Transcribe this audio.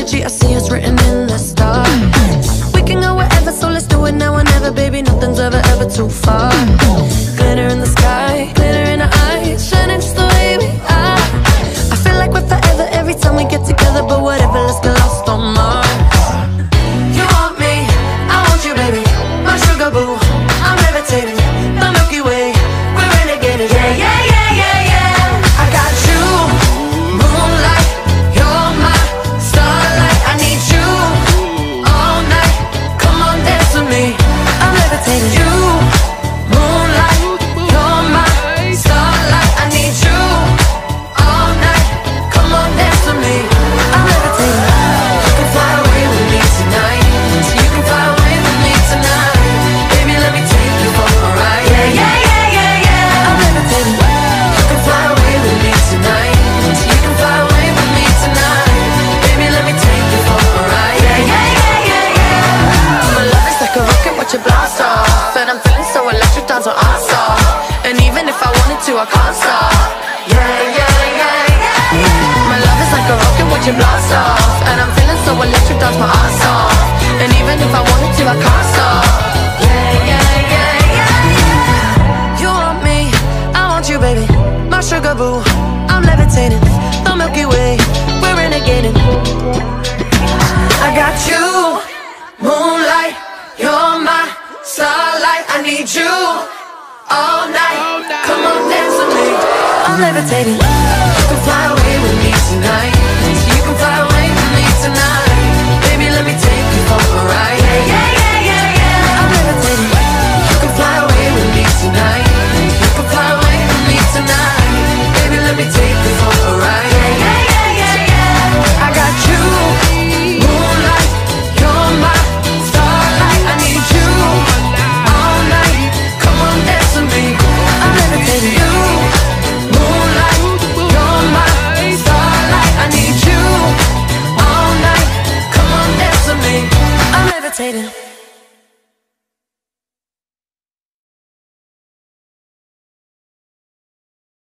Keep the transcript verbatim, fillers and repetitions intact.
energy I see is written in the stars. We can go wherever, so let's do it now or never, baby. Nothing's ever, ever too far. Glitter in the sky, glitter in our eyes, shining just the way we are. I feel like we're forever every time we get together, but whatever, let's get lost on Mars. You want me, I want you, baby. My sugar boo, I'm levitating. The Milky Way, we're renegading. Yeah, yeah, yeah. I can't stop. Yeah, yeah, yeah, yeah. My love is like a rocket, watch it blast off. And I'm feeling so electric, dance my ass off. And even if I wanted to, I can't stop. Yeah, yeah, yeah, yeah. You want me, I want you, baby. My sugar boo, I'm levitating. The Milky Way, we're renegading. I got you, moonlight. You're my starlight. I need you all night. Come on, dance with me. I'm levitating. You can fly away with me tonight. You can fly away with me tonight. Baby, let me take you for a ride. Yeah, yeah, yeah, yeah, yeah. I'm levitating. You can fly away with me tonight. You can fly away with me tonight. Baby, let me take you for a ride. Yeah, yeah, yeah, yeah, yeah. I got you, moonlight. You're my starlight. I need you all night. Come on, dance with me. I'm levitating. You, moonlight, you're my starlight. I need you all night. Come on, dance with me. I'm levitating.